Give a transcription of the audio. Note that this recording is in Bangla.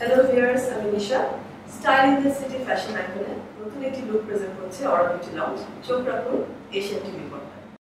हेलो ভিউয়ার্স, আমি Nisha, style in the city fashion আইকনে নতুন একটি লুক প্রেজেন্ট করছে অরবিট লাউঞ্জ। চোখ রাখুন এশিয়ান টিভি।